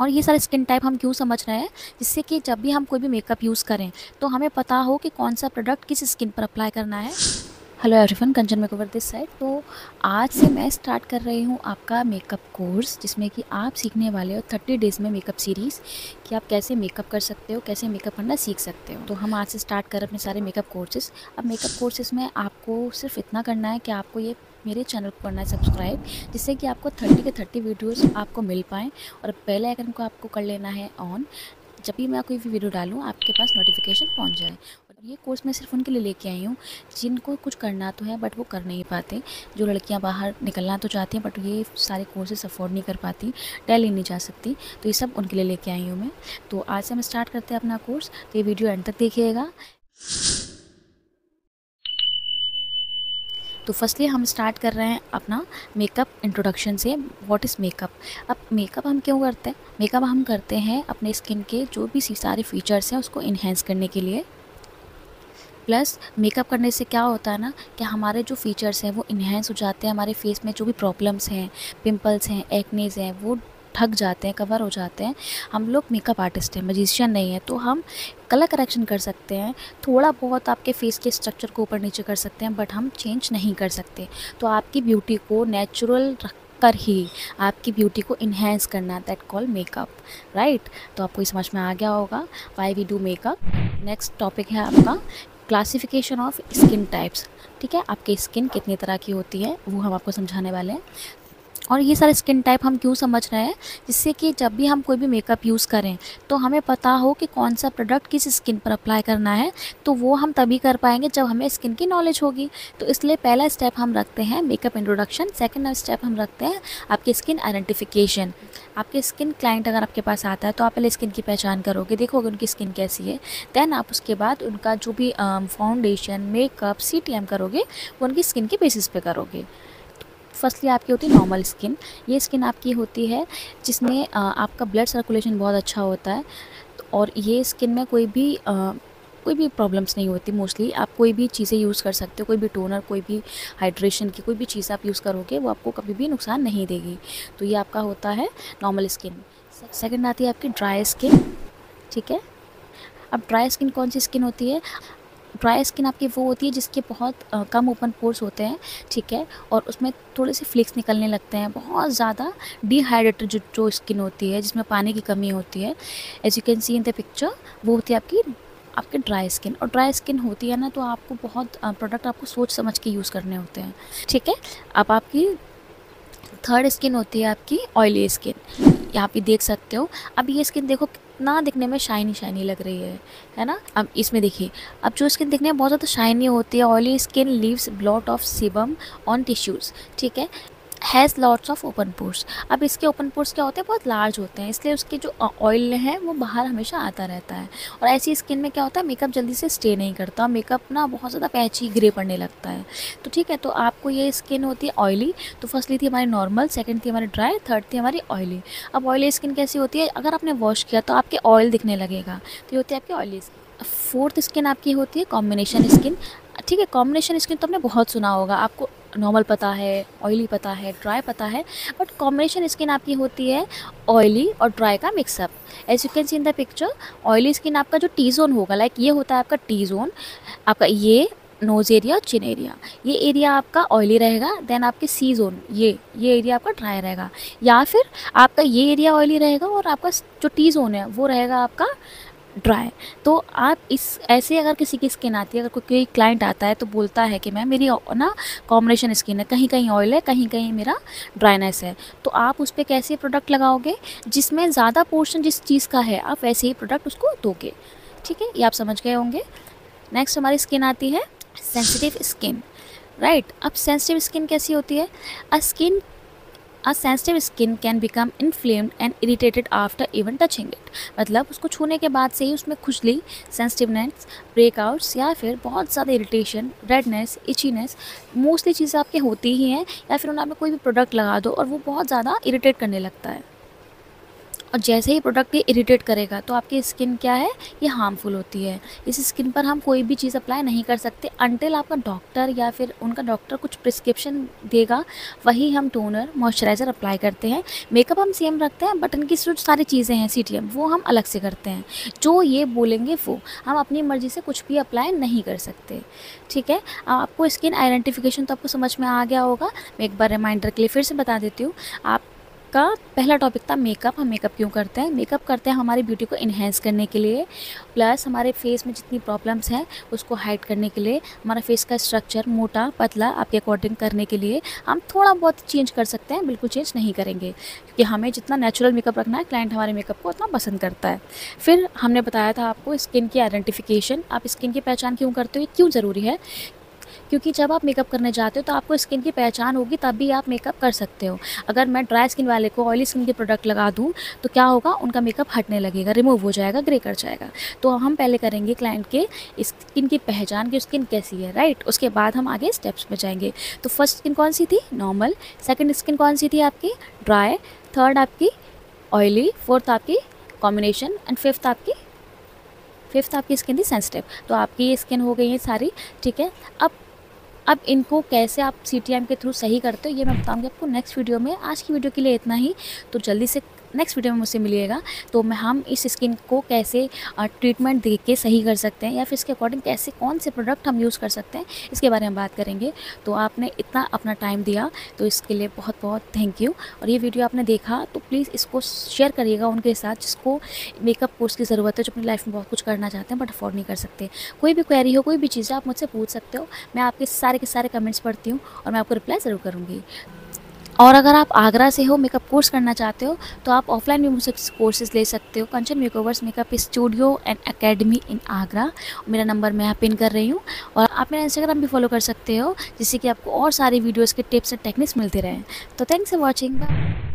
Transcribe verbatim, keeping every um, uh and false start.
और ये सारे स्किन टाइप हम क्यों समझ रहे हैं, जिससे कि जब भी हम कोई भी मेकअप यूज़ करें तो हमें पता हो कि कौन सा प्रोडक्ट किस स्किन पर अप्लाई करना है। Hello everyone, Kanchan makeover this side. तो आज से मैं स्टार्ट कर रही हूँ आपका मेकअप कोर्स, जिसमें कि आप सीखने वाले हो थर्टी डेज़ में मेकअप सीरीज़ कि आप कैसे मेकअप कर सकते हो, कैसे मेकअप करना सीख सकते हो। तो हम आज से स्टार्ट कर अपने सारे मेकअप कोर्सेज़। अब मेकअप कोर्सेज़ में आपको सिर्फ इतना करना है कि आपको ये मेरे चैनल को करना है सब्सक्राइब, जिससे कि आपको थर्टी के थर्टी वीडियोज़ आपको मिल पाएँ, और बेल आइकन को आपको कर लेना है ऑन। जब भी मैं कोई भी वीडियो डालूँ आपके पास नोटिफिकेशन पहुँच जाए। ये कोर्स मैं सिर्फ उनके लिए लेके आई हूँ जिनको कुछ करना तो है बट वो कर नहीं पाते, जो लड़कियाँ बाहर निकलना तो चाहती हैं बट ये सारे कोर्सेस अफोर्ड नहीं कर पाती, दिल्ली नहीं जा सकती, तो ये सब उनके लिए लेके आई हूँ मैं। तो आज से हम स्टार्ट करते हैं अपना कोर्स, तो ये वीडियो एंड तक देखिएगा। तो फर्स्टली हम स्टार्ट कर रहे हैं अपना मेकअप इंट्रोडक्शन से, व्हाट इज़ मेकअप। अब मेकअप हम क्यों करते हैं? मेकअप हम करते हैं अपने स्किन के जो भी सारे फीचर्स हैं उसको इन्हेंस करने के लिए। प्लस मेकअप करने से क्या होता है ना कि हमारे जो फीचर्स हैं वो इन्हेंस हो जाते हैं, हमारे फेस में जो भी प्रॉब्लम्स हैं, पिंपल्स हैं, एक्नेज हैं, वो ढक जाते हैं, कवर हो जाते हैं। हम लोग मेकअप आर्टिस्ट हैं, मैजिशियन नहीं है, तो हम कलर करेक्शन कर सकते हैं, थोड़ा बहुत आपके फेस के स्ट्रक्चर को ऊपर नीचे कर सकते हैं, बट हम चेंज नहीं कर सकते। तो आपकी ब्यूटी को नेचुरल रख कर ही आपकी ब्यूटी को इन्हेंस करना, दैट कॉल मेकअप, राइट। तो आपको ये समझ में आ गया होगा why we do makeup. Next topic है आपका क्लासिफिकेशन ऑफ स्किन टाइप्स, ठीक है। आपकी स्किन कितनी तरह की होती है वो हम आपको समझाने वाले हैं, और ये सारे स्किन टाइप हम क्यों समझ रहे हैं, जिससे कि जब भी हम कोई भी मेकअप यूज़ करें तो हमें पता हो कि कौन सा प्रोडक्ट किस स्किन पर अप्लाई करना है। तो वो हम तभी कर पाएंगे जब हमें स्किन की नॉलेज होगी। तो इसलिए पहला स्टेप हम रखते हैं मेकअप इंट्रोडक्शन, सेकंड स्टेप हम रखते हैं आपकी स्किन आइडेंटिफिकेशन। आपके स्किन क्लाइंट अगर आपके पास आता है तो आप पहले स्किन की पहचान करोगे, देखोगे उनकी स्किन कैसी है, दैन आप उसके बाद उनका जो भी foundation, makeup, C T M करोगे वो उनकी स्किन के बेसिस पे करोगे। फर्स्टली आपकी होती है नॉर्मल स्किन। ये स्किन आपकी होती है जिसमें आपका ब्लड सर्कुलेशन बहुत अच्छा होता है, और ये स्किन में कोई भी आ, कोई भी प्रॉब्लम्स नहीं होती। मोस्टली आप कोई भी चीज़ें यूज़ कर सकते हो, कोई भी टोनर, कोई भी हाइड्रेशन की कोई भी चीज़ आप यूज़ करोगे वो आपको कभी भी नुकसान नहीं देगी। तो ये आपका होता है नॉर्मल स्किन। सेकेंड आती है आपकी ड्राई स्किन, ठीक है। अब ड्राई स्किन कौन सी स्किन होती है? ड्राई स्किन आपकी वो होती है जिसके बहुत आ, कम ओपन पोर्स होते हैं, ठीक है, और उसमें थोड़े से फ्लेक्स निकलने लगते हैं। बहुत ज़्यादा डिहाइड्रेटेड जो जो स्किन होती है, जिसमें पानी की कमी होती है, as you can see in the picture, वो होती है आपकी आपकी ड्राई स्किन। और ड्राई स्किन होती है ना तो आपको बहुत प्रोडक्ट आपको सोच समझ के यूज़ करने होते हैं, ठीक है। अब आपकी थर्ड स्किन होती है आपकी ऑयली स्किन, यहाँ पे देख सकते हो। अब ये स्किन देखो ना, दिखने में शाइनी शाइनी लग रही है, है ना। अब इसमें देखिए, अब जो स्किन दिखने में बहुत ज़्यादा शाइनी होती है, oily skin leaves blot off sebum on tissues, ठीक है, has lots of open pores. अब इसके ओपन पोर्स क्या होते हैं? बहुत लार्ज होते हैं, इसलिए उसके जो ऑयल है वो बाहर हमेशा आता रहता है। और ऐसी स्किन में क्या होता है, मेकअप जल्दी से स्टे नहीं करता, मेकअप ना बहुत ज़्यादा पैची ग्रे पड़ने लगता है। तो ठीक है, तो आपको ये स्किन होती है ऑयली। तो फर्स्टली थी हमारी नॉर्मल, सेकेंड थी हमारी ड्राई, थर्ड थी हमारी ऑयली। अब ऑयली स्किन कैसी होती है? अगर आपने वॉश किया तो आपके ऑयल दिखने लगेगा, तो ये होती है आपकी ऑयली स्किन। फोर्थ स्किन आपकी होती है कॉम्बिनेशन स्किन, ठीक है। कॉम्बिनेशन स्किन तो आपने बहुत सुना होगा, आपको नॉर्मल पता है, ऑयली पता है, ड्राई पता है, बट कॉम्बिनेशन स्किन आपकी होती है ऑयली और ड्राई का mixup. As you can see in the picture, oily skin आपका जो टी जोन होगा, लाइक ये होता है आपका टी जोन, आपका ये नोज़ एरिया और चिन एरिया, ये एरिया आपका ऑयली रहेगा। देन आपके सी जोन, ये ये एरिया आपका ड्राई रहेगा, या फिर आपका ये एरिया ऑयली रहेगा और आपका जो टी जोन है वो रहेगा आपका ड्राई। तो आप इस ऐसे अगर किसी की स्किन आती है, अगर कोई क्लाइंट आता है तो बोलता है कि मैम मेरी ना कॉम्बिनेशन स्किन है, कहीं कहीं ऑयल है, कहीं कहीं मेरा ड्राइनेस है, तो आप उस पर कैसे प्रोडक्ट लगाओगे? जिसमें ज़्यादा पोर्शन जिस चीज़ का है आप वैसे ही प्रोडक्ट उसको दोगे, ठीक है, ये आप समझ गए होंगे। नेक्स्ट हमारी स्किन आती है सेंसिटिव स्किन, राइट। अब सेंसिटिव स्किन कैसी होती है? A skin A sensitive skin can become inflamed and irritated after even touching it. मतलब उसको छूने के बाद से ही उसमें खुजली, सेंसिटिवनेस, ब्रेकआउट्स, या फिर बहुत ज़्यादा इरिटेशन, रेडनेस, इचीनेस, मोस्टली चीज़ें आपके होती ही हैं, या फिर उन्हें आपने कोई भी प्रोडक्ट लगा दो और वो बहुत ज़्यादा इरिटेट करने लगता है। और जैसे ही प्रोडक्ट ये इरिटेट करेगा तो आपकी स्किन क्या है, ये हार्मफुल होती है। इस स्किन पर हम कोई भी चीज़ अप्लाई नहीं कर सकते अनटिल आपका डॉक्टर या फिर उनका डॉक्टर कुछ प्रिस्क्रिप्शन देगा, वही हम टोनर मॉइस्चराइज़र अप्लाई करते हैं। मेकअप हम सेम रखते हैं बट इनकी जो सारी चीज़ें हैं सी टी एम वो हम अलग से करते हैं, जो ये बोलेंगे वो, हम अपनी मर्ज़ी से कुछ भी अप्लाई नहीं कर सकते। ठीक है, आपको स्किन आइडेंटिफिकेशन तो आपको समझ में आ गया होगा। मैं एक बार रिमाइंडर के लिए फिर से बता देती हूँ। आप का पहला टॉपिक था मेकअप, हम मेकअप क्यों करते हैं। मेकअप करते हैं हमारी ब्यूटी को इन्हेंस करने के लिए, प्लस हमारे फेस में जितनी प्रॉब्लम्स हैं उसको हाइड करने के लिए, हमारा फेस का स्ट्रक्चर मोटा पतला आपके अकॉर्डिंग करने के लिए हम थोड़ा बहुत चेंज कर सकते हैं, बिल्कुल चेंज नहीं करेंगे क्योंकि हमें जितना नेचुरल मेकअप रखना है क्लाइंट हमारे मेकअप को उतना पसंद करता है। फिर हमने बताया था आपको स्किन की आइडेंटिफिकेशन, आप स्किन की पहचान क्यों करते हो, ये क्यों ज़रूरी है, क्योंकि जब आप मेकअप करने जाते हो तो आपको स्किन की पहचान होगी तभी आप मेकअप कर सकते हो। अगर मैं ड्राई स्किन वाले को ऑयली स्किन के प्रोडक्ट लगा दूं तो क्या होगा, उनका मेकअप हटने लगेगा, रिमूव हो जाएगा, ग्रे कर जाएगा। तो हम पहले करेंगे क्लाइंट के स्किन की पहचान कि स्किन कैसी है, राइट, उसके बाद हम आगे स्टेप्स में जाएंगे। तो फर्स्ट स्किन कौन सी थी, नॉर्मल। सेकेंड स्किन कौन सी थी आपकी, ड्राई। थर्ड आपकी ऑयली, फोर्थ आपकी कॉम्बिनेशन एंड फिफ्थ आपकी फिफ्थ आपकी स्किन थी सेंसिटिव। तो आपकी ये स्किन हो गई है सारी, ठीक है। अब अब इनको कैसे आप सी टी एम के थ्रू सही करते हो ये मैं बताऊंगी आपको नेक्स्ट वीडियो में। आज की वीडियो के लिए इतना ही, तो जल्दी से नेक्स्ट वीडियो में मुझसे मिलिएगा। तो मैं हम इस स्किन को कैसे ट्रीटमेंट दे के सही कर सकते हैं या फिर इसके अकॉर्डिंग कैसे कौन से प्रोडक्ट हम यूज़ कर सकते हैं, इसके बारे में बात करेंगे। तो आपने इतना अपना टाइम दिया तो इसके लिए बहुत बहुत थैंक यू। और ये वीडियो आपने देखा तो प्लीज़ इसको शेयर करिएगा उनके साथ जिसको मेकअप कोर्स की ज़रूरत है, जो अपनी लाइफ में बहुत कुछ करना चाहते हैं बट अफोर्ड नहीं कर सकते। कोई भी क्वेरी हो, कोई भी चीज़ आप मुझसे पूछ सकते हो, मैं आपके सारे के सारे कमेंट्स पढ़ती हूँ और मैं आपको रिप्लाई ज़रूर करूँगी। और अगर आप आगरा से हो, मेकअप कोर्स करना चाहते हो तो आप ऑफलाइन भी मुझसे कोर्सेज़ ले सकते हो। Kanchan makeovers makeup studio and academy in Agra, मेरा नंबर मैं यहाँ पिन कर रही हूँ। और आप मेरा इंस्टाग्राम भी फॉलो कर सकते हो जिससे कि आपको और सारी वीडियोज़ के टिप्स एंड टेक्निक्स मिलते रहें। तो थैंक्स फॉर वॉचिंग।